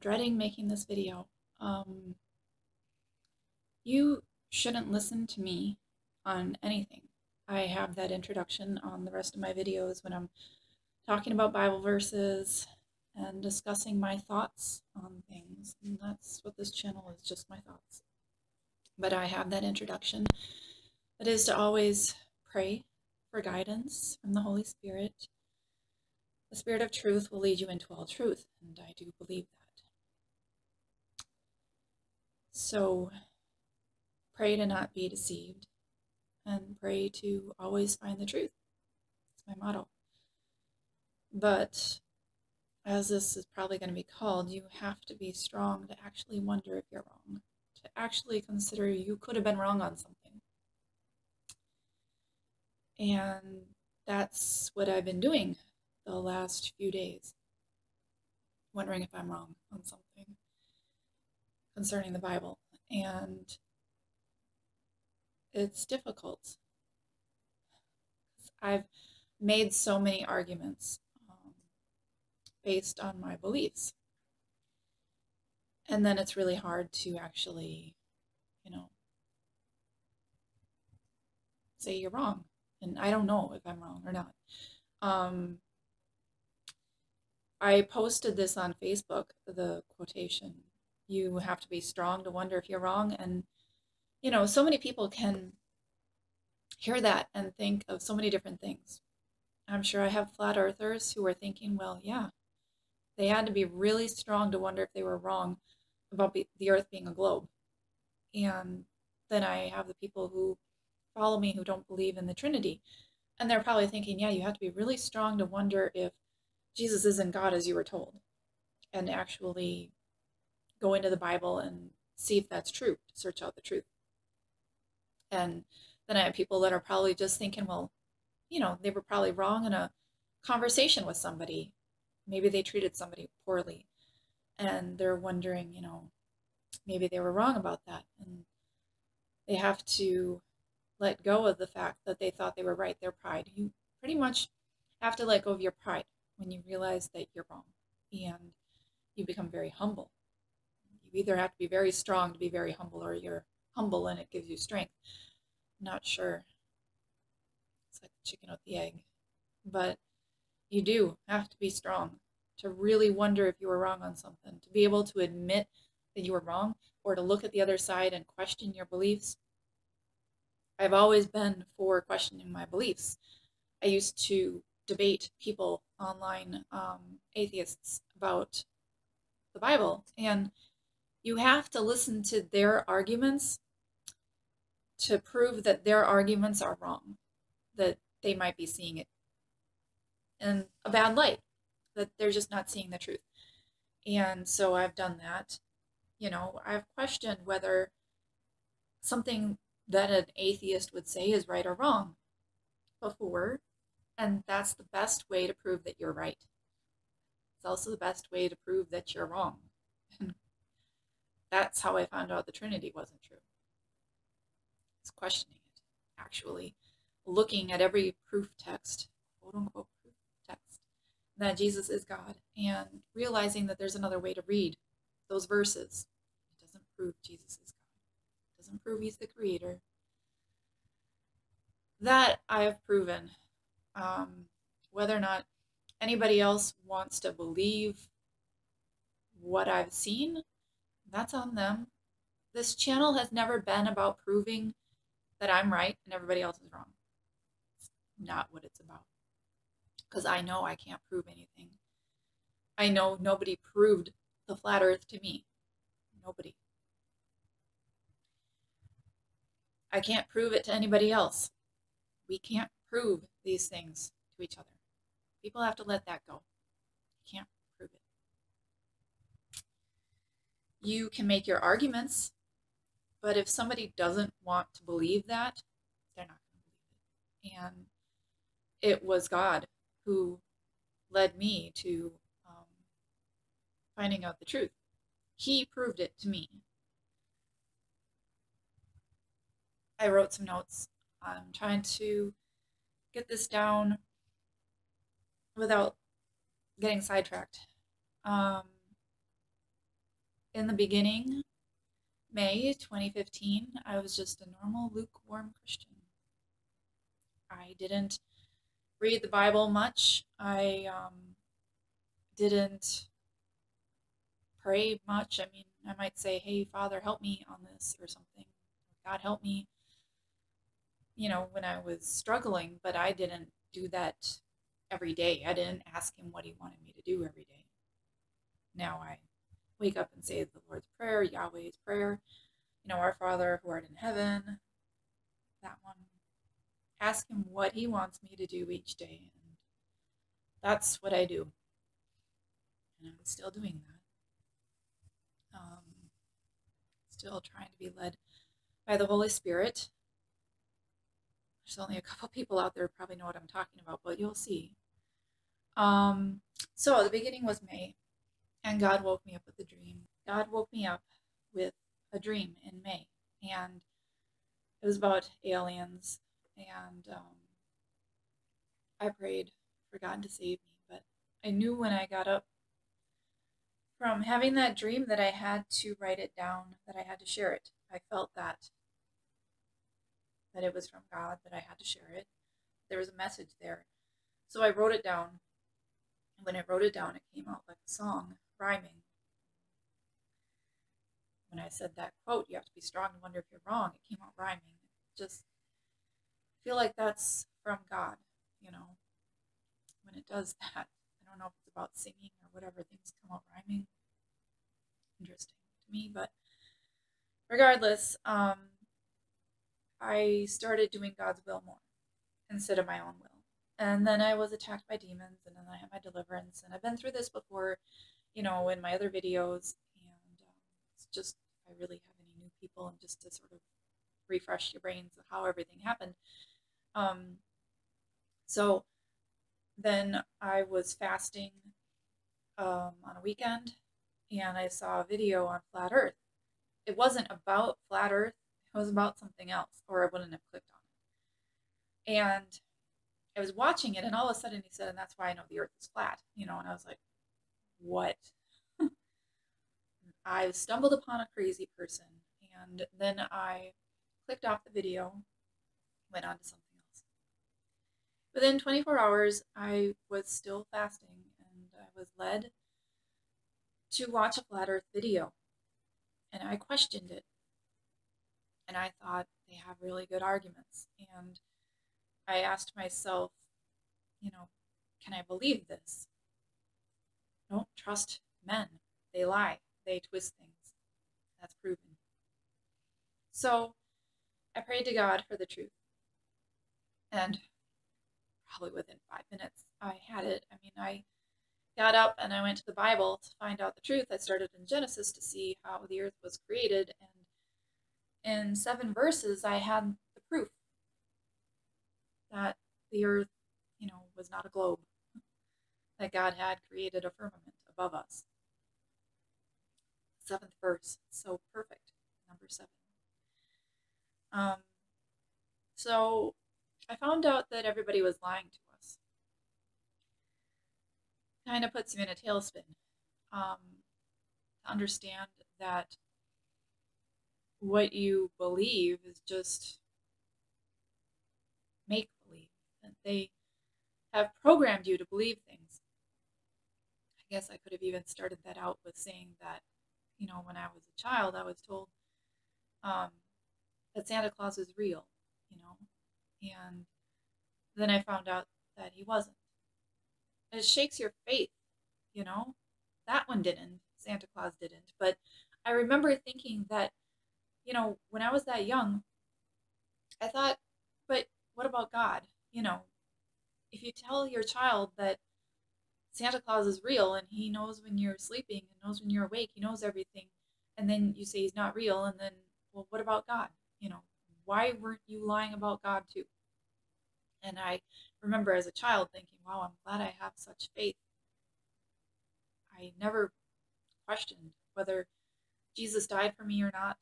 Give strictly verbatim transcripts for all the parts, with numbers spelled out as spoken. dreading making this video. Um, you shouldn't listen to me on anything. I have that introduction on the rest of my videos when I'm talking about Bible verses and discussing my thoughts on things. And that's what this channel is, just my thoughts. But I have that introduction. That is to always pray for guidance from the Holy Spirit. The Spirit of truth will lead you into all truth, and I do believe that. So pray to not be deceived, and pray to always find the truth. That's my motto. But as this is probably going to be called, you have to be strong to actually wonder if you're wrong, to actually consider you could have been wrong on something. And that's what I've been doing the last few days, wondering if I'm wrong on something concerning the Bible. And it's difficult. I've made so many arguments um, based on my beliefs. And then it's really hard to actually, you know, say you're wrong. And I don't know if I'm wrong or not. Um, I posted this on Facebook, the quotation, you have to be strong to wonder if you're wrong. And, you know, so many people can hear that and think of so many different things. I'm sure I have flat earthers who are thinking, well, yeah, they had to be really strong to wonder if they were wrong about the earth being a globe. And then I have the people who follow me who don't believe in the Trinity, and they're probably thinking, yeah, you have to be really strong to wonder if Jesus isn't God as you were told, and actually go into the Bible and see if that's true, search out the truth. And then I have people that are probably just thinking, well, you know, they were probably wrong in a conversation with somebody, maybe they treated somebody poorly, and they're wondering, you know, maybe they were wrong about that, and they have to let go of the fact that they thought they were right, their pride. You pretty much have to let go of your pride when you realize that you're wrong, and you become very humble. You either have to be very strong to be very humble, or you're humble and it gives you strength. I'm not sure. It's like the chicken with the egg. But you do have to be strong to really wonder if you were wrong on something, to be able to admit that you were wrong, or to look at the other side and question your beliefs. I've always been for questioning my beliefs. I used to debate people online, um, atheists, about the Bible. And you have to listen to their arguments to prove that their arguments are wrong, that they might be seeing it in a bad light, that they're just not seeing the truth. And so I've done that. You know, I've questioned whether something that an atheist would say is right or wrong before, and that's the best way to prove that you're right. It's also the best way to prove that you're wrong. And that's how I found out the Trinity wasn't true. It's questioning it, actually looking at every proof text, quote unquote proof text, that Jesus is God, and realizing that there's another way to read those verses. It doesn't prove Jesus is God. Doesn't prove he's the creator. That I have proven. Um, whether or not anybody else wants to believe what I've seen, that's on them. This channel has never been about proving that I'm right and everybody else is wrong. It's not what it's about. Because I know I can't prove anything. I know nobody proved the flat earth to me. Nobody. I can't prove it to anybody else. We can't prove these things to each other. People have to let that go. You can't prove it. You can make your arguments, but if somebody doesn't want to believe that, they're not going to believe it. And it was God who led me to um, finding out the truth. He proved it to me. I wrote some notes. I'm trying to get this down without getting sidetracked. Um, In the beginning, May twenty fifteen, I was just a normal, lukewarm Christian. I didn't read the Bible much. I um, didn't pray much. I mean, I might say, hey, Father, help me on this or something. God, help me, you know, when I was struggling, but I didn't do that every day. I didn't ask him what he wanted me to do every day. Now I wake up and say the Lord's Prayer, Yahweh's Prayer, you know, our Father who art in heaven, that one. Ask him what he wants me to do each day. And that's what I do. And I'm still doing that. Um, still trying to be led by the Holy Spirit. There's only a couple people out there who probably know what I'm talking about, but you'll see. Um, so the beginning was May, and God woke me up with a dream. God woke me up with a dream in May, and it was about aliens. And um, I prayed for God to save me, but I knew when I got up from having that dream that I had to write it down, that I had to share it. I felt that, that it was from God, that I had to share it. There was a message there. So I wrote it down. And when I wrote it down, it came out like a song, rhyming. When I said that quote, you have to be strong and wonder if you're wrong, it came out rhyming. Just feel like that's from God, you know, when it does that. I don't know if it's about singing or whatever, things come out rhyming. Interesting to me, but regardless, um, I started doing God's will more instead of my own will. And then I was attacked by demons, and then I had my deliverance, and I've been through this before, you know, in my other videos, and um, it's just, I really have any new people, and just to sort of refresh your brains of how everything happened. Um, so then I was fasting um, on a weekend, and I saw a video on Flat Earth. It wasn't about Flat Earth. It was about something else, or I wouldn't have clicked on it. And I was watching it, and all of a sudden he said, and that's why I know the earth is flat, you know, and I was like, what? I stumbled upon a crazy person, and then I clicked off the video, went on to something else. Within twenty-four hours, I was still fasting, and I was led to watch a Flat Earth video, and I questioned it. And I thought they have really good arguments. And I asked myself, you know, can I believe this? Don't trust men. They lie. They twist things. That's proven. So I prayed to God for the truth. And probably within five minutes, I had it. I mean, I got up and I went to the Bible to find out the truth. I started in Genesis to see how the earth was created, and in seven verses, I had the proof that the earth, you know, was not a globe, that God had created a firmament above us. Seventh verse, so perfect, number seven. Um, so I found out that everybody was lying to us. Kind of puts you in a tailspin. Um, to understand that what you believe is just make-believe, and they have programmed you to believe things. I guess I could have even started that out with saying that, you know, when I was a child, I was told um, that Santa Claus is real, you know, and then I found out that he wasn't. It shakes your faith, you know. That one didn't, Santa Claus didn't, but I remember thinking that, you know, when I was that young, I thought, but what about God? You know, if you tell your child that Santa Claus is real and he knows when you're sleeping and knows when you're awake, he knows everything, and then you say he's not real, and then, well, what about God? You know, why weren't you lying about God too? And I remember as a child thinking, wow, I'm glad I have such faith. I never questioned whether Jesus died for me or not.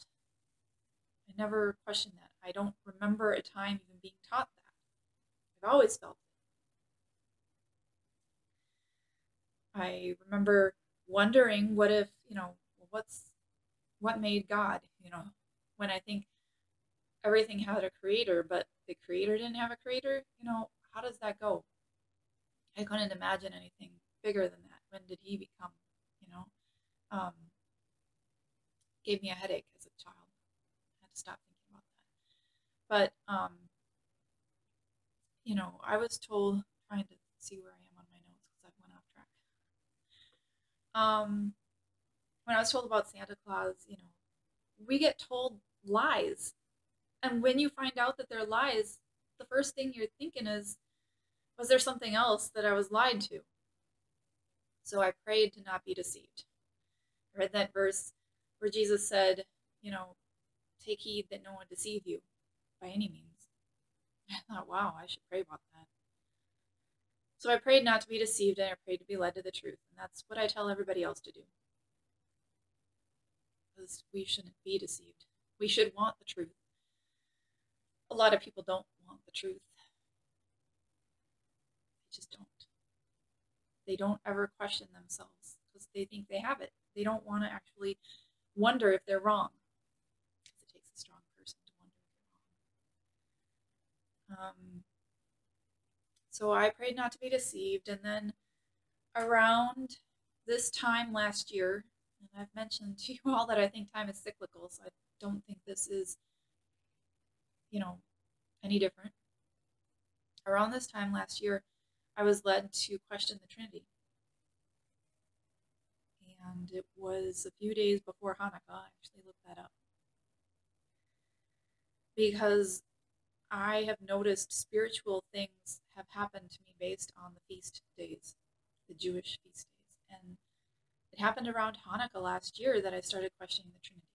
I never questioned that. I don't remember a time even being taught that. I've always felt it. I remember wondering, what if, you know, what's what made God, you know, when I think everything had a creator, but the creator didn't have a creator, you know, how does that go? I couldn't imagine anything bigger than that. When did he become, you know, um, gave me a headache as a child. I had to stop thinking about that. But, um, you know, I was told, trying to see where I am on my notes because I went off track. Um, when I was told about Santa Claus, you know, we get told lies. And when you find out that they're lies, the first thing you're thinking is, was there something else that I was lied to? So I prayed to not be deceived. I read that verse where Jesus said, you know, take heed that no one deceive you by any means. I thought, wow, I should pray about that. So I prayed not to be deceived, and I prayed to be led to the truth. And that's what I tell everybody else to do. Because we shouldn't be deceived. We should want the truth. A lot of people don't want the truth. They just don't. They don't ever question themselves because they think they have it. They don't want to actually wonder if they're wrong. Because it takes a strong person to wonder if they're wrong. Um, so I prayed not to be deceived. And then around this time last year, and I've mentioned to you all that I think time is cyclical, so I don't think this is, you know, any different. Around this time last year, I was led to question the Trinity. And it was a few days before Hanukkah. I actually looked that up. Because I have noticed spiritual things have happened to me based on the feast days, the Jewish feast days. And it happened around Hanukkah last year that I started questioning the Trinity.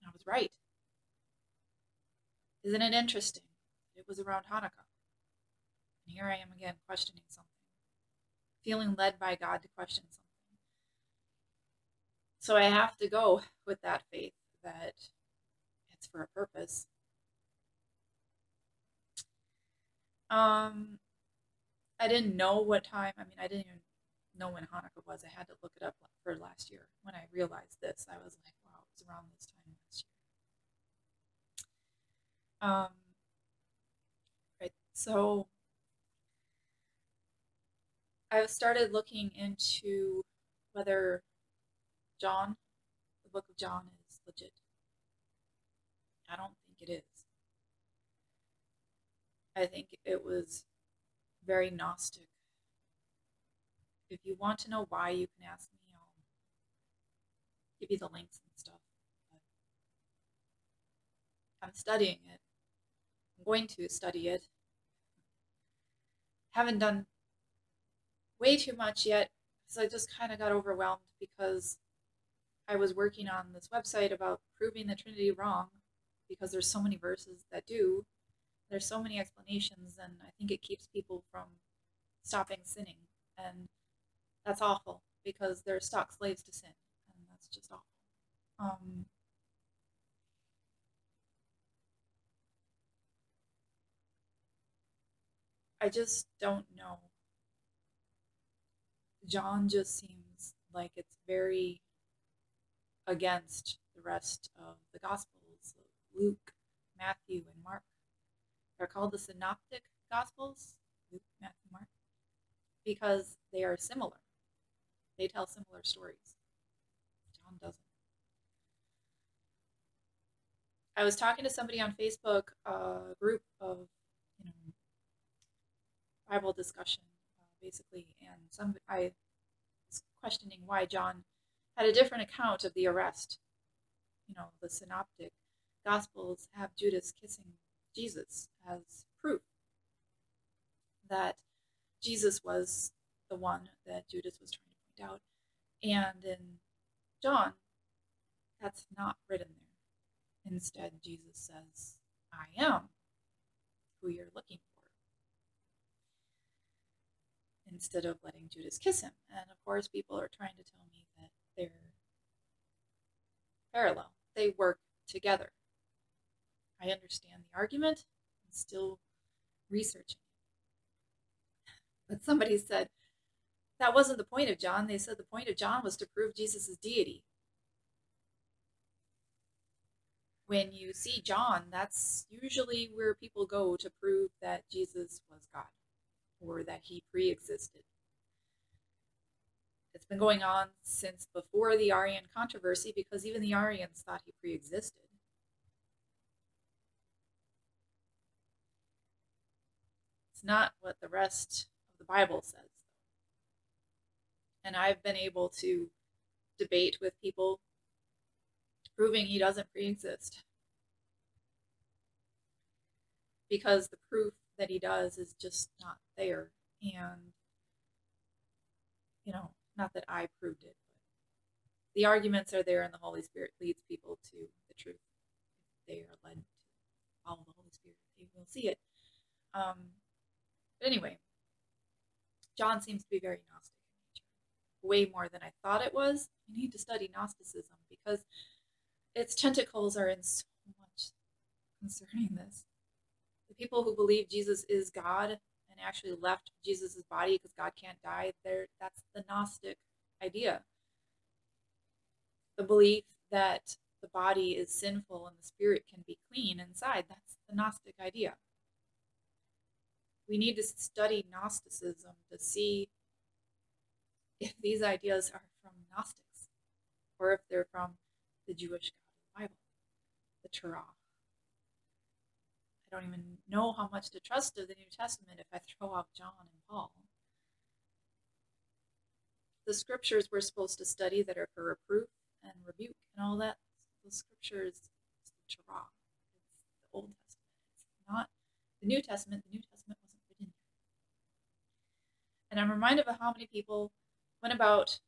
And I was right. Isn't it interesting? It was around Hanukkah. And here I am again questioning something. Feeling led by God to question something. So I have to go with that faith that it's for a purpose. Um, I didn't know what time, I mean, I didn't even know when Hanukkah was. I had to look it up for last year. When I realized this, I was like, wow, it was around this time last year. Um, right, so I've started looking into whether John, the book of John, is legit. I don't think it is. I think it was very Gnostic. If you want to know why, you can ask me. I'll give you the links and stuff. But I'm studying it. I'm going to study it. Haven't done way too much yet, so I just kind of got overwhelmed because I was working on this website about proving the Trinity wrong because there's so many verses that do. There's so many explanations, and I think it keeps people from stopping sinning, and that's awful because they're stock slaves to sin, and that's just awful. Um, I just don't know. John just seems like it's very against the rest of the Gospels, Luke, Matthew, and Mark. They're called the Synoptic Gospels, Luke, Matthew, Mark, because they are similar. They tell similar stories. John doesn't. I was talking to somebody on Facebook, a group of, you know, Bible discussion, basically, and some I was questioning why John had a different account of the arrest. You know, the Synoptic Gospels have Judas kissing Jesus as proof that Jesus was the one that Judas was trying to point out. And in John, that's not written there. Instead, Jesus says, I am who you're looking for, instead of letting Judas kiss him. And of course, people are trying to tell me that they're parallel. They work together. I understand the argument. I'm still researching. But somebody said, That wasn't the point of John. They said the point of John was to prove Jesus' deity. When you see John, that's usually where people go to prove that Jesus was God or that he pre-existed. It's been going on since before the Arian controversy because even the Arians thought he pre-existed. It's not what the rest of the Bible says. And I've been able to debate with people proving he doesn't pre-exist, because the proof that he does is just not there. And, you know, not that I proved it, but the arguments are there, and the Holy Spirit leads people to the truth. They are led to follow the Holy Spirit. You will see it. Um, but anyway, John seems to be very Gnostic. Way more than I thought it was. You need to study Gnosticism because its tentacles are in so much concerning this. The people who believe Jesus is God and actually left Jesus's body because God can't die, there that's the Gnostic idea. The belief that the body is sinful and the spirit can be clean inside, that's the Gnostic idea. We need to study Gnosticism to see if these ideas are from Gnostics, or if they're from the Jewish God of the Bible, the Torah. I don't even know how much to trust of the New Testament if I throw out John and Paul. The scriptures we're supposed to study that are for reproof and rebuke and all that, the scriptures, it's the Torah, it's the Old Testament, it's not the New Testament. The New Testament wasn't written there. And I'm reminded of how many people went about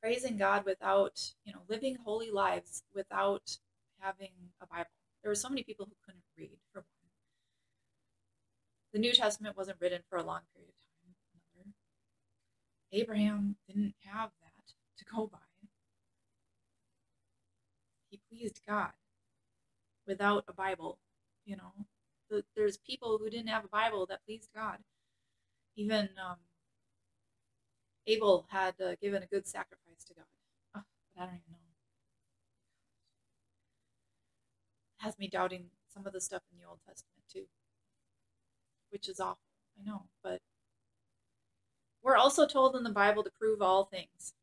praising God without, you know, living holy lives without having a Bible. There were so many people who couldn't read. For one, the New Testament wasn't written for a long period of time. Abraham didn't have that to go by. He pleased God without a Bible. You know, there's people who didn't have a Bible that pleased God. Even um, Abel had uh, given a good sacrifice to God. Oh, but I don't even know. It has me doubting some of the stuff in the Old Testament too, which is awful, I know. But we're also told in the Bible to prove all things.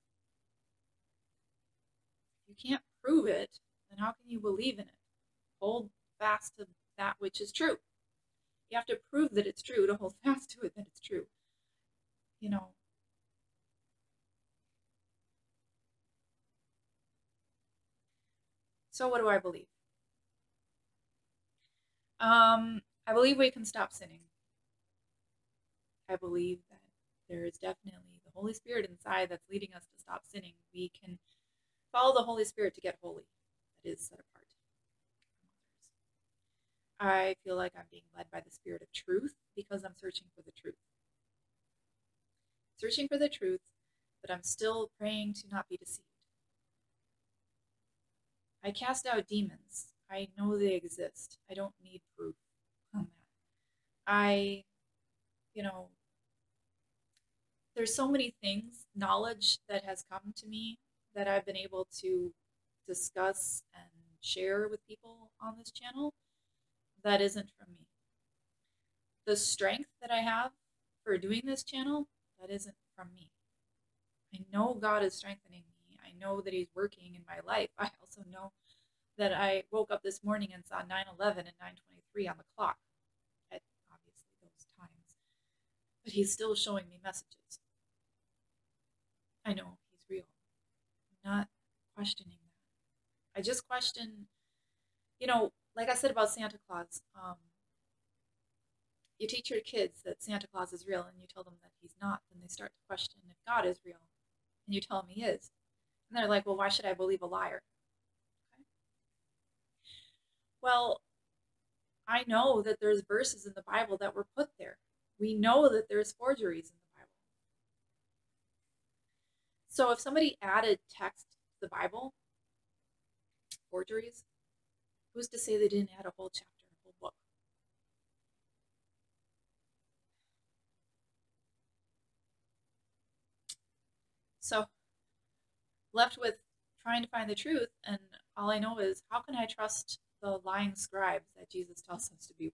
If you can't prove it, then how can you believe in it? Hold fast to that which is true. You have to prove that it's true to hold fast to it that it's true. You know, so what do I believe? Um, I believe we can stop sinning. I believe that there is definitely the Holy Spirit inside that's leading us to stop sinning. We can follow the Holy Spirit to get holy. That is set apart. I feel like I'm being led by the Spirit of truth because I'm searching for the truth. Searching for the truth, but I'm still praying to not be deceived. I cast out demons. I know they exist. I don't need proof on that. I, you know, there's so many things, knowledge that has come to me that I've been able to discuss and share with people on this channel. That isn't from me. The strength that I have for doing this channel, that isn't from me. I know God is strengthening me. I know that he's working in my life. I also know that I woke up this morning and saw nine eleven and nine twenty-three on the clock at obviously those times. But he's still showing me messages. I know he's real. I'm not questioning that. I just question, you know, like I said about Santa Claus, um, you teach your kids that Santa Claus is real and you tell them that he's not, then they start to question if God is real and you tell them he is. And they're like, well, why should I believe a liar? Okay. Well, I know that there's verses in the Bible that were put there. We know that there's forgeries in the Bible. So if somebody added text to the Bible, forgeries, who's to say they didn't add a whole chapter, a whole book? So left with trying to find the truth, and all I know is, how can I trust the lying scribes that Jesus tells us to beware?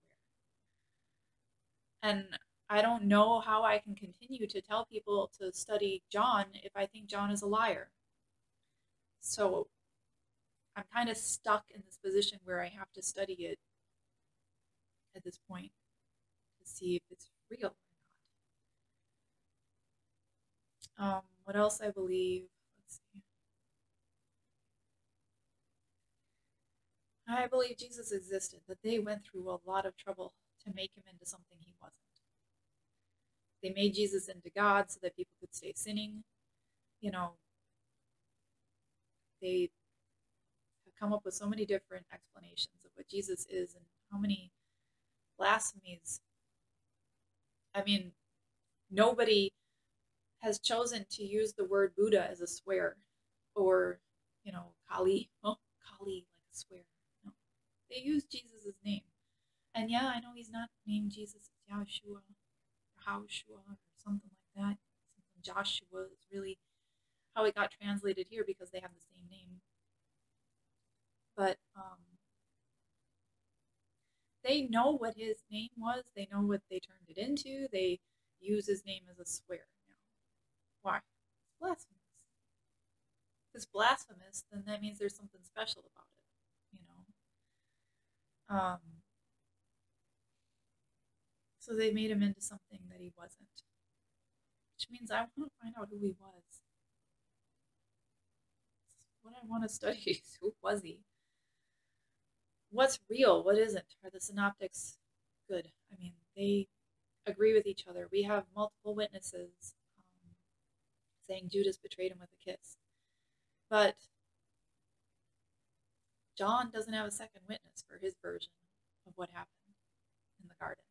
And I don't know how I can continue to tell people to study John if I think John is a liar. So I'm kind of stuck in this position where I have to study it at this point to see if it's real or not. Um, what else I believe? Let's see. I believe Jesus existed, that they went through a lot of trouble to make him into something he wasn't. They made Jesus into God so that people could stay sinning. You know, they have come up with so many different explanations of what Jesus is and how many blasphemies. I mean, nobody has chosen to use the word Buddha as a swear, or, you know, Kali, oh, Kali, like a swear. No, they use Jesus' name. And yeah, I know he's not named Jesus, it's Yahushua, or Haushua, or something like that. Something Joshua is really how it got translated here, because they have the same name. But um, they know what his name was. They know what they turned it into. They use his name as a swear now. Why? It's blasphemous. If it's blasphemous, then that means there's something special about it, you know. Um. So they made him into something that he wasn't, which means I want to find out who he was. What I want to study is, who was he? What's real? What isn't? Are the synoptics good? I mean, they agree with each other. We have multiple witnesses um, saying Judas betrayed him with a kiss. But John doesn't have a second witness for his version of what happened in the garden.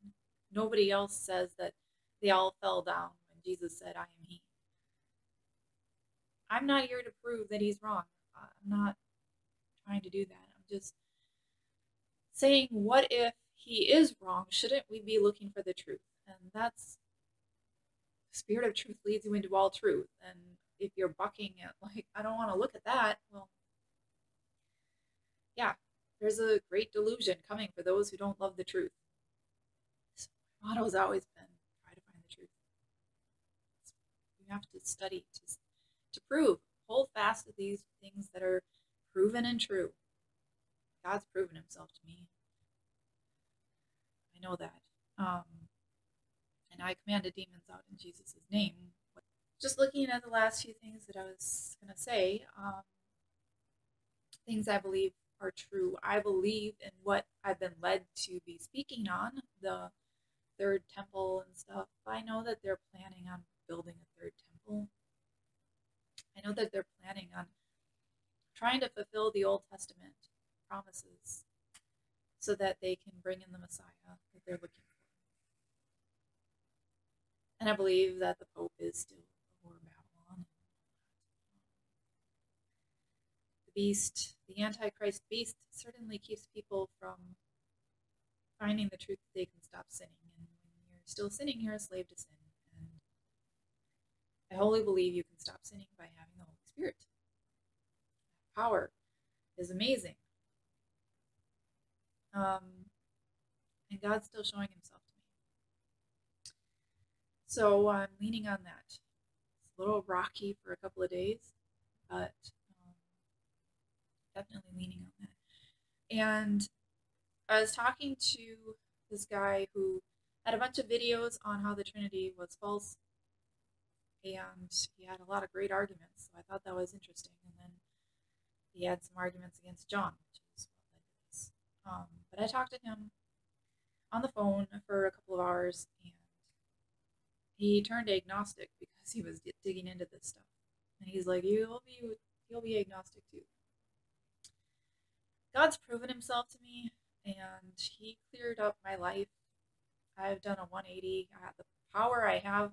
Nobody else says that they all fell down when Jesus said, I am he. I'm not here to prove that he's wrong. I'm not trying to do that. I'm just saying, what if he is wrong? Shouldn't we be looking for the truth? And that's, the spirit of truth leads you into all truth. And if you're bucking it, like, I don't want to look at that. Well, yeah, there's a great delusion coming for those who don't love the truth. Motto has always been, try to find the truth. You have to study to, to prove. Hold fast to these things that are proven and true. God's proven himself to me. I know that. Um, and I commanded demons out in Jesus' name. Just looking at the last few things that I was going to say, um, things I believe are true. I believe in what I've been led to be speaking on, the third temple and stuff. I know that they're planning on building a third temple. I know that they're planning on trying to fulfill the Old Testament promises so that they can bring in the Messiah that they're looking for. And I believe that the Pope is still over Babylon. The beast, the Antichrist beast, certainly keeps people from finding the truth that they can stop sinning. And when you're still sinning, you're a slave to sin. And I wholly believe you can stop sinning by having the Holy Spirit. That power is amazing. Um, and God's still showing himself to me. So I'm leaning on that. It's a little rocky for a couple of days, but um, definitely leaning on that. And I was talking to this guy who had a bunch of videos on how the Trinity was false, and he had a lot of great arguments, so I thought that was interesting. And then he had some arguments against John, which is what led to this. Um, but I talked to him on the phone for a couple of hours, and he turned agnostic because he was digging into this stuff. And he's like, you'll be, you'll be agnostic too. God's proven himself to me. And he cleared up my life. I've done a one eighty. I have the power I have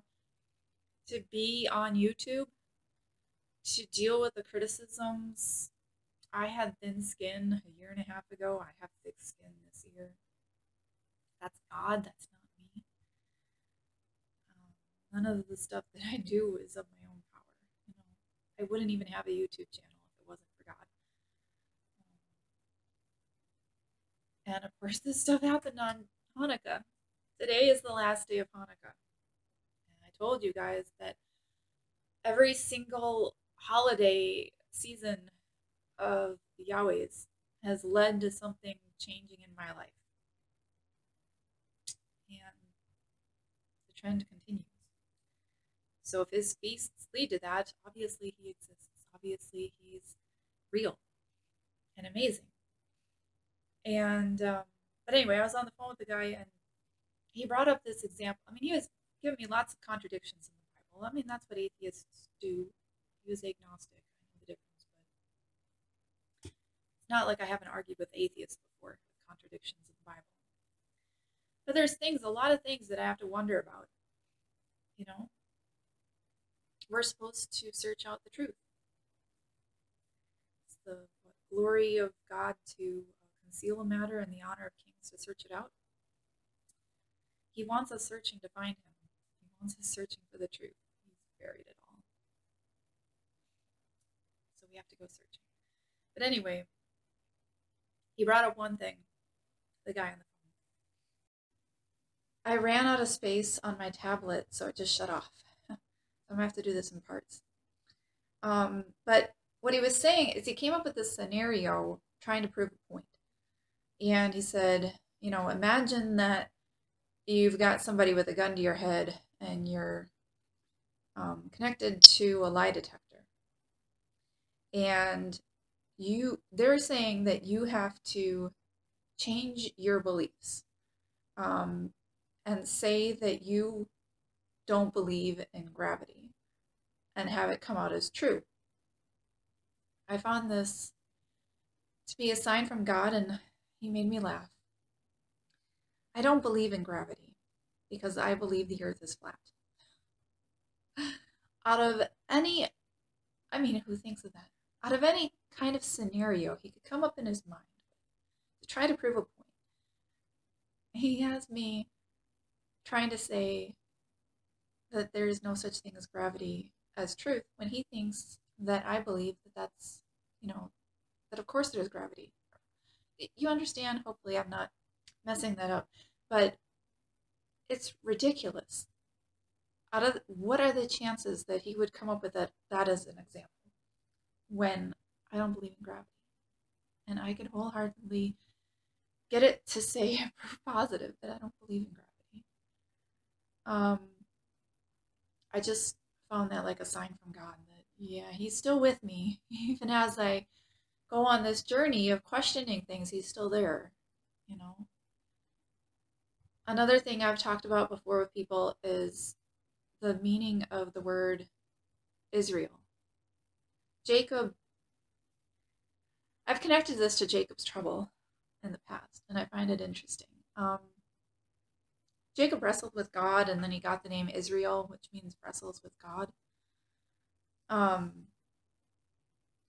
to be on YouTube, to deal with the criticisms. I had thin skin a year and a half ago. I have thick skin this year. That's God. That's not me. Um, none of the stuff that I do is of my own power. You know, I wouldn't even have a YouTube channel if it wasn't for God. Um, and of course, this stuff happened on Hanukkah. Today is the last day of Hanukkah. And I told you guys that every single holiday season of the Yahweh's has led to something changing in my life. And the trend continues. So if his feasts lead to that, obviously he exists. Obviously he's real and amazing. And, um, but anyway, I was on the phone with the guy and he brought up this example. I mean, he was giving me lots of contradictions in the Bible. I mean, that's what atheists do. He was agnostic. I know the difference, but it's not like I haven't argued with atheists before, with contradictions in the Bible. But there's things, a lot of things that I have to wonder about, you know? We're supposed to search out the truth. It's the what, glory of God to conceal a matter and the honor of kings to search it out. He wants us searching to find him. He wants us searching for the truth. He's buried it all. So we have to go searching. But anyway, he brought up one thing, the guy on the phone. I ran out of space on my tablet, so it just shut off. I'm going to have to do this in parts. Um, but what he was saying is he came up with this scenario trying to prove a point. And he said, you know, imagine that you've got somebody with a gun to your head and you're um, connected to a lie detector. And you, they're saying that you have to change your beliefs um, and say that you don't believe in gravity and have it come out as true. I found this to be a sign from God and he made me laugh. I don't believe in gravity because I believe the earth is flat. Out of any, I mean, who thinks of that? Out of any kind of scenario he could come up in his mind to try to prove a point, he has me trying to say that there is no such thing as gravity as truth when he thinks that I believe that that's, you know, that of course there's gravity. You understand, hopefully I'm not messing that up, but it's ridiculous. Out of, what are the chances that he would come up with that, that as an example when I don't believe in gravity? And I can wholeheartedly get it to say positive that I don't believe in gravity. Um, I just found that like a sign from God that, yeah, he's still with me. Even as I go on this journey of questioning things, he's still there, you know. Another thing I've talked about before with people is the meaning of the word Israel. Jacob, I've connected this to Jacob's trouble in the past, and I find it interesting. Um, Jacob wrestled with God, and then he got the name Israel, which means wrestles with God. Um,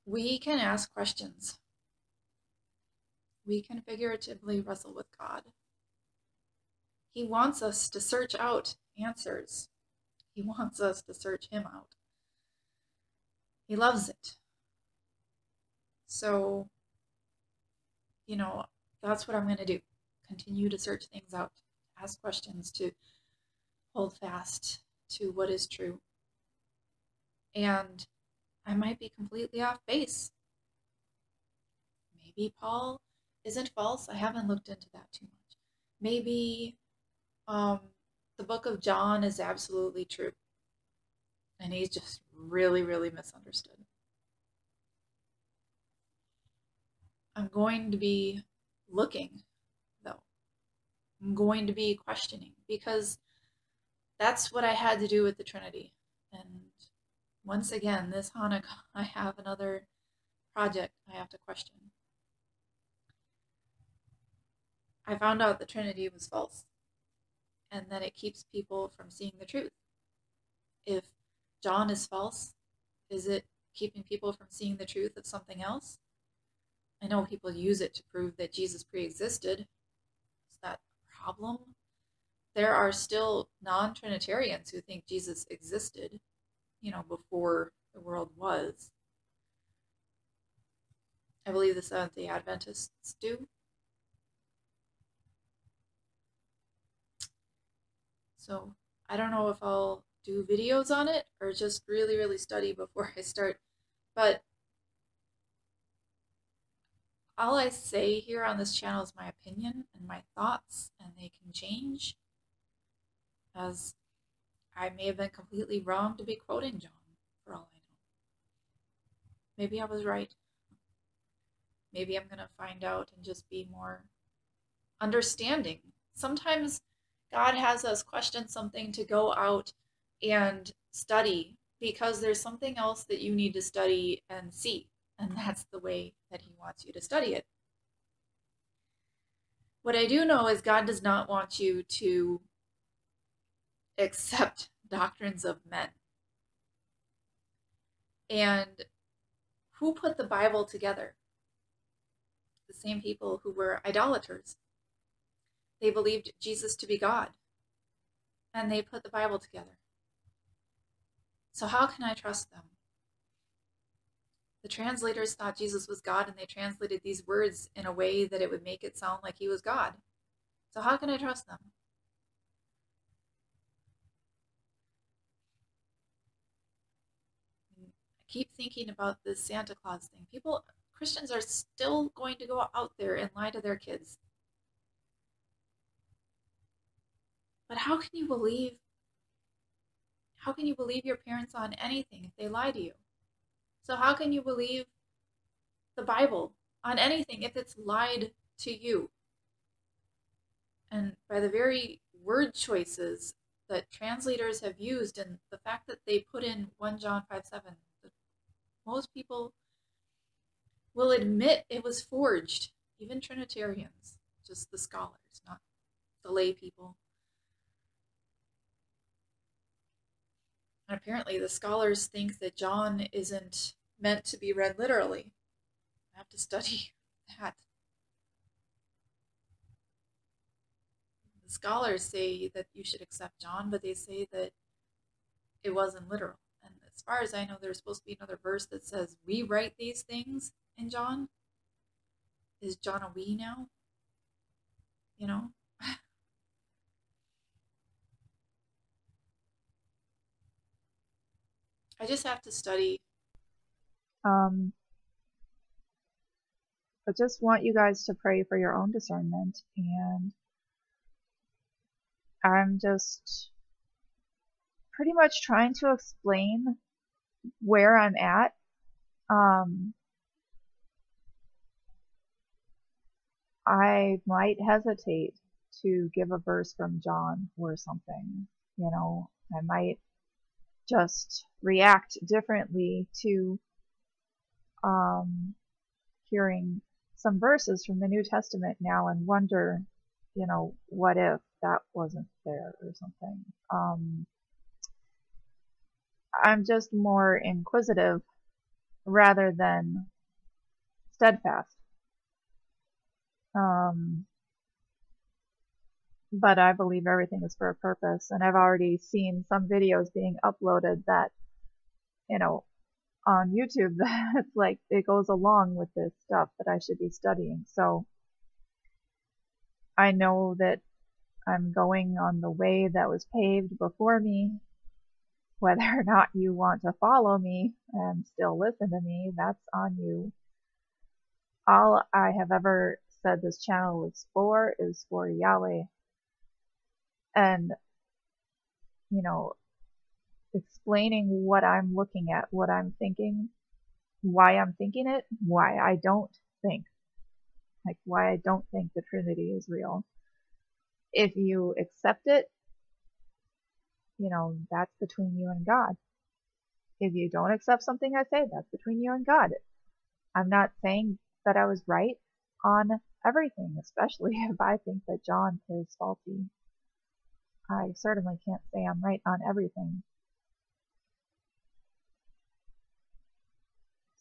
we can ask questions. We can figuratively wrestle with God. He wants us to search out answers. He wants us to search him out. He loves it. So, you know, that's what I'm going to do. Continue to search things out. Ask questions, to hold fast to what is true. And I might be completely off base. Maybe Paul isn't false. I haven't looked into that too much. Maybe um, the book of John is absolutely true. And he's just really, really misunderstood. I'm going to be looking. I'm going to be questioning, because that's what I had to do with the Trinity. And once again, this Hanukkah, I have another project I have to question. I found out the Trinity was false, and that it keeps people from seeing the truth. If John is false, is it keeping people from seeing the truth of something else? I know people use it to prove that Jesus pre-existed. Is that problem? There are still non-Trinitarians who think Jesus existed, you know, before the world was. I believe the Seventh-day Adventists do. So I don't know if I'll do videos on it or just really, really study before I start. But all I say here on this channel is my opinion and my thoughts, and they can change, as I may have been completely wrong to be quoting John, for all I know. Maybe I was right. Maybe I'm going to find out and just be more understanding. Sometimes God has us question something to go out and study because there's something else that you need to study and see. And that's the way that he wants you to study it. What I do know is God does not want you to accept doctrines of men. And who put the Bible together? The same people who were idolaters. They believed Jesus to be God, and they put the Bible together. So how can I trust them? The translators thought Jesus was God, and they translated these words in a way that it would make it sound like he was God. So how can I trust them? I keep thinking about this Santa Claus thing. People, Christians are still going to go out there and lie to their kids. But how can you believe, how can you believe your parents on anything if they lie to you? So how can you believe the Bible on anything if it's lied to you? And by the very word choices that translators have used, and the fact that they put in First John five seven, most people will admit it was forged, even Trinitarians, just the scholars, not the lay people. And apparently the scholars think that John isn't meant to be read literally. I have to study that. The scholars say that you should accept John, but they say that it wasn't literal. And as far as I know, there's supposed to be another verse that says, we write these things in John. Is John a we now? You know? I just have to study. Um, I just want you guys to pray for your own discernment, and I'm just pretty much trying to explain where I'm at. Um, I might hesitate to give a verse from John or something, you know, I might just react differently to um, hearing some verses from the New Testament now and wonder, you know, what if that wasn't there or something. Um, I'm just more inquisitive rather than steadfast. Um, But I believe everything is for a purpose, and I've already seen some videos being uploaded that, you know, on YouTube that's like, it goes along with this stuff that I should be studying. So I know that I'm going on the way that was paved before me. Whether or not you want to follow me and still listen to me, that's on you. All I have ever said this channel is for is for Yahweh. And, you know, explaining what I'm looking at, what I'm thinking, why I'm thinking it, why I don't think, like why I don't think the Trinity is real. If you accept it, you know, that's between you and God. If you don't accept something I say, that's between you and God. I'm not saying that I was right on everything, especially if I think that John is faulty. I certainly can't say I'm right on everything.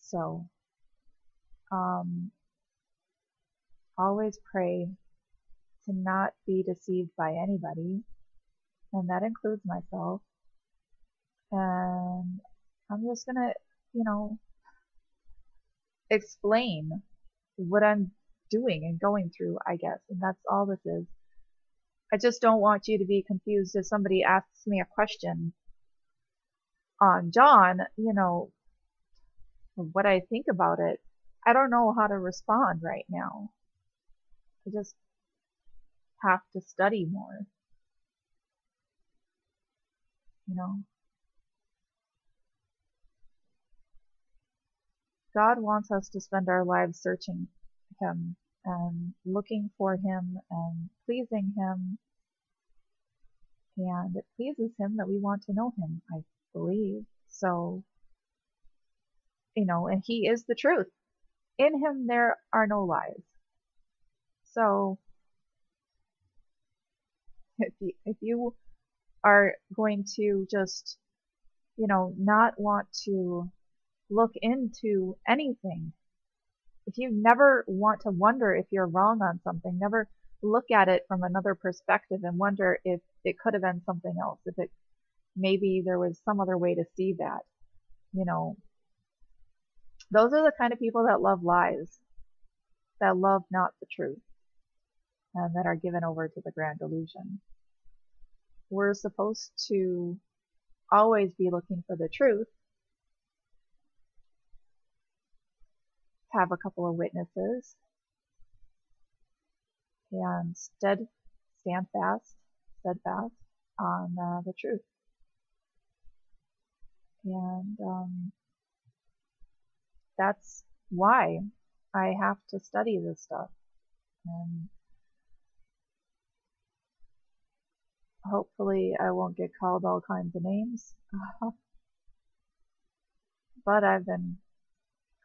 So, um, always pray to not be deceived by anybody, and that includes myself. And I'm just gonna you know, explain what I'm doing and going through, I guess. And that's all this is. I just don't want you to be confused if somebody asks me a question on John, you know, what I think about it. I don't know how to respond right now. I just have to study more, you know. God wants us to spend our lives searching Him and looking for Him and pleasing Him. And it pleases Him that we want to know Him, I believe. So, you know, and He is the truth. In Him there are no lies. So, if you, if you are going to just, you know, not want to look into anything, if you never want to wonder if you're wrong on something, never look at it from another perspective and wonder if it could have been something else, if it maybe there was some other way to see that, you know. Those are the kind of people that love lies, that love not the truth, and that are given over to the grand delusion. We're supposed to always be looking for the truth, have a couple of witnesses, and stead, stand fast, steadfast on uh, the truth. And um, that's why I have to study this stuff. And hopefully I won't get called all kinds of names. But I've been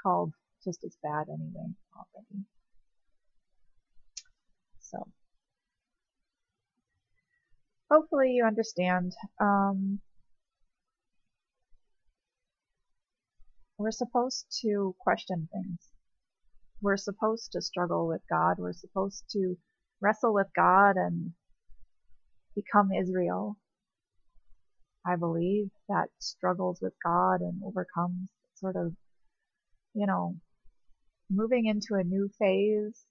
called just as bad anyway already. So hopefully you understand. Um, we're supposed to question things. We're supposed to struggle with God. We're supposed to wrestle with God and become Israel. I believe that struggles with God and overcomes, sort of, you know, moving into a new phase.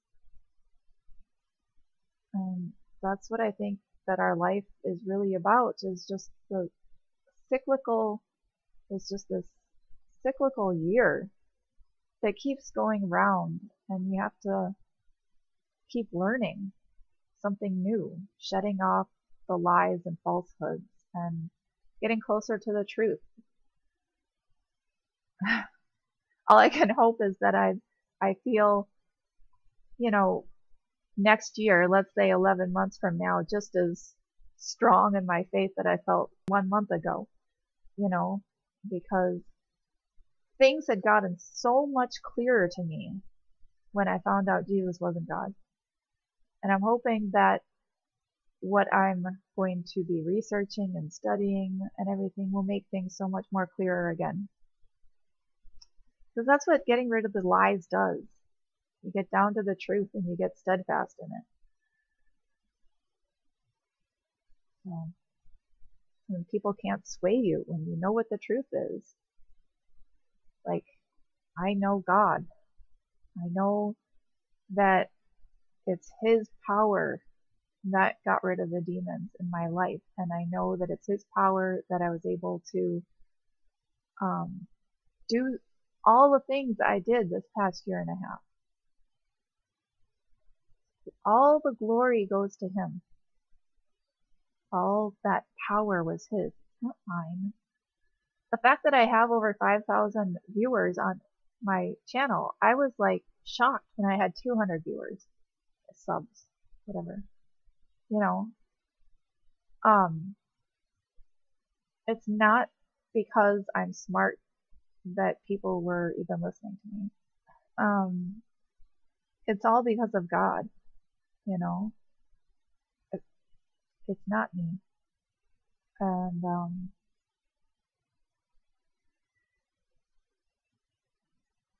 And that's what I think that our life is really about, is just the cyclical, it's just this cyclical year that keeps going round, and you have to keep learning something new, shedding off the lies and falsehoods and getting closer to the truth. All I can hope is that I I feel, you know, next year, let's say eleven months from now, just as strong in my faith that I felt one month ago, you know, because things had gotten so much clearer to me when I found out Jesus wasn't God. And I'm hoping that what I'm going to be researching and studying and everything will make things so much more clearer again. Because that's what getting rid of the lies does. You get down to the truth and you get steadfast in it. So, and people can't sway you when you know what the truth is. Like, I know God. I know that it's His power that got rid of the demons in my life. And I know that it's His power that I was able to um, do all the things I did this past year and a half. All the glory goes to Him. All that power was His, not mine. The fact that I have over five thousand viewers on my channel, I was like shocked when I had two hundred viewers, subs, whatever, you know. Um, it's not because I'm smart that people were even listening to me. Um, it's all because of God, you know. It, it's not me. And, um,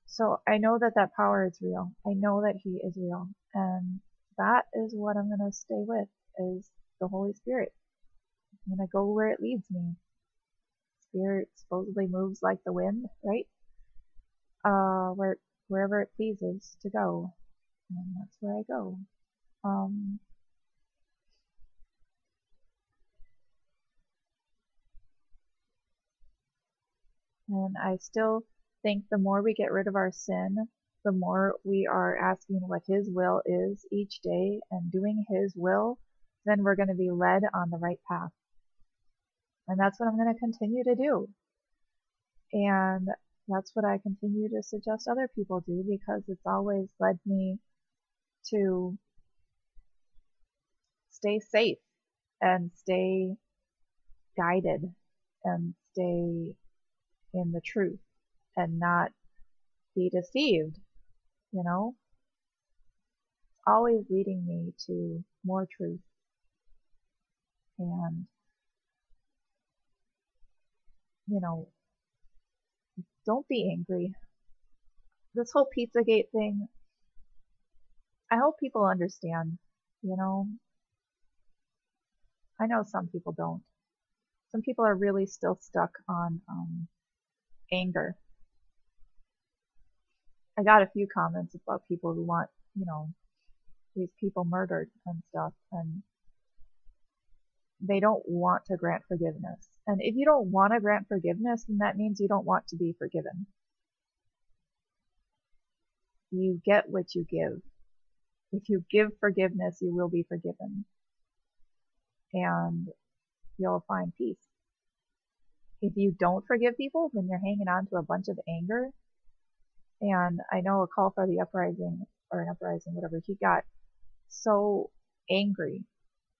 so I know that that power is real. I know that He is real. And that is what I'm going to stay with, is the Holy Spirit. I'm going to go where it leads me. Spirit supposedly moves like the wind, right? uh, where, wherever it pleases to go, and that's where I go. Um, and I still think the more we get rid of our sin, the more we are asking what His will is each day and doing His will, then we're going to be led on the right path. And that's what I'm going to continue to do. And that's what I continue to suggest other people do, because it's always led me to stay safe and stay guided and stay in the truth and not be deceived, you know? Always leading me to more truth. And, you know, don't be angry. This whole Pizzagate thing, I hope people understand, you know? I know some people don't. Some people are really still stuck on um, anger. I got a few comments about people who want, you know, these people murdered and stuff, and they don't want to grant forgiveness. And if you don't want to grant forgiveness, then that means you don't want to be forgiven. You get what you give. If you give forgiveness, you will be forgiven. And you'll find peace. If you don't forgive people, then you're hanging on to a bunch of anger. And I know A Call for the Uprising, or an Uprising, whatever, he got so angry.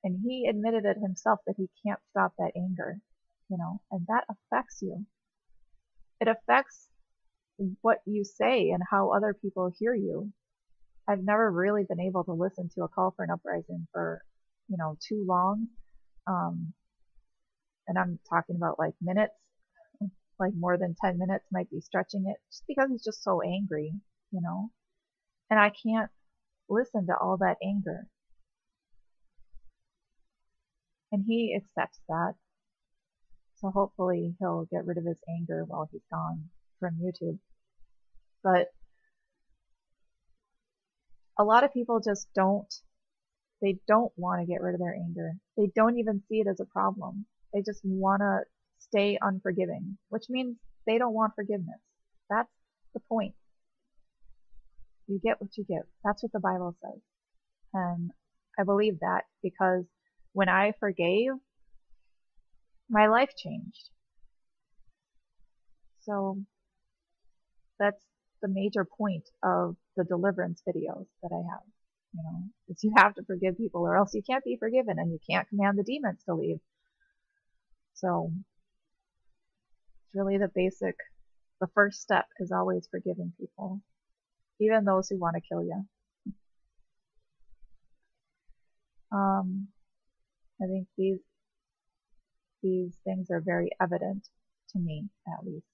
And he admitted it himself that he can't stop that anger, you know, and that affects you. It affects what you say and how other people hear you. I've never really been able to listen to A Call for an Uprising for, you know, too long. Um, and I'm talking about like minutes, like more than ten minutes might be stretching it, just because he's just so angry, you know, and I can't listen to all that anger. And he accepts that. So hopefully he'll get rid of his anger while he's gone from YouTube. But a lot of people just don't, they don't want to get rid of their anger. They don't even see it as a problem. They just want to stay unforgiving, which means they don't want forgiveness. That's the point. You get what you give. That's what the Bible says. And I believe that because when I forgave, my life changed. So that's the major point of the deliverance videos that I have. You know, is you have to forgive people or else you can't be forgiven, and you can't command the demons to leave. So it's really the basic, the first step is always forgiving people, even those who want to kill you. Um. I think these these things are very evident to me, at least.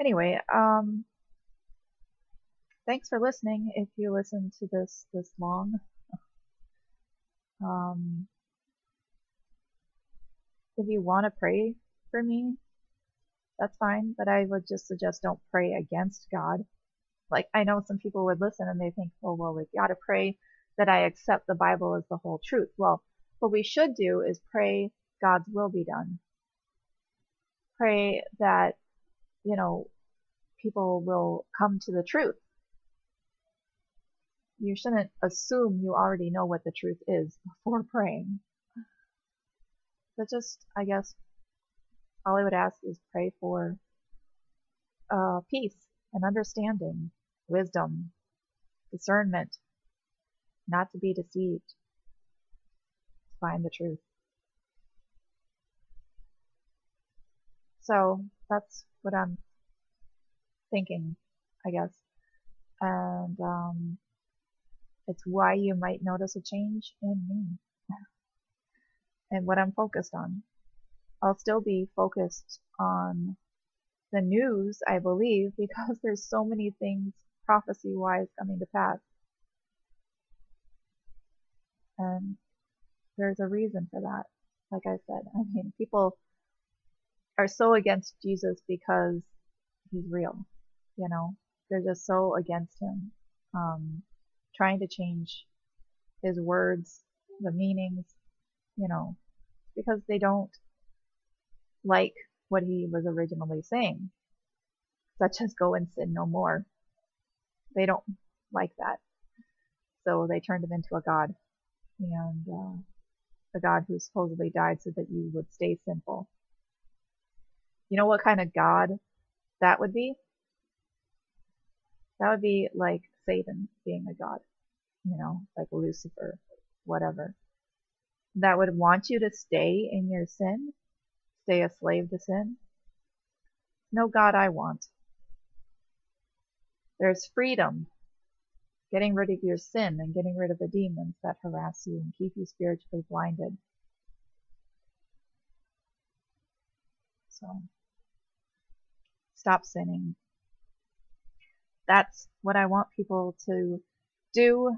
Anyway, um, thanks for listening. If you listen to this this long, um, if you want to pray for me, that's fine. But I would just suggest don't pray against God. Like, I know some people would listen and they think, oh well, we gotta pray that I accept the Bible as the whole truth. Well, what we should do is pray God's will be done. Pray that, you know, people will come to the truth. You shouldn't assume you already know what the truth is before praying. But just, I guess, all I would ask is pray for uh, peace and understanding, wisdom, discernment, not to be deceived, to find the truth. So that's what I'm thinking, I guess. And um, it's why you might notice a change in me and what I'm focused on. I'll still be focused on the news, I believe, because there's so many things prophecy-wise coming to pass. And there's a reason for that. Like I said, I mean, people are so against Jesus because he's real, you know. They're just so against him, um, trying to change his words, the meanings, you know, because they don't like what he was originally saying, such as go and sin no more. They don't like that. So they turned him into a god, and uh, a god who supposedly died so that you would stay sinful. You know what kind of god that would be? That would be like Satan being a god, you know, like Lucifer, whatever. That would want you to stay in your sin, stay a slave to sin. No god I want. There's freedom, getting rid of your sin and getting rid of the demons that harass you and keep you spiritually blinded. So, stop sinning. That's what I want people to do.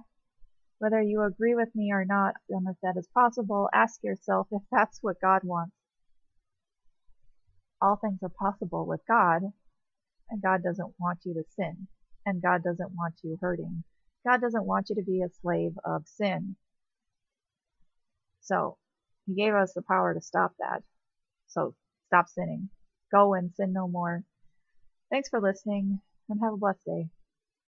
Whether you agree with me or not, and if that is possible, ask yourself if that's what God wants. All things are possible with God, and God doesn't want you to sin, and God doesn't want you hurting. God doesn't want you to be a slave of sin. So, he gave us the power to stop that. So, stop sinning. Go and sin no more. Thanks for listening, and have a blessed day.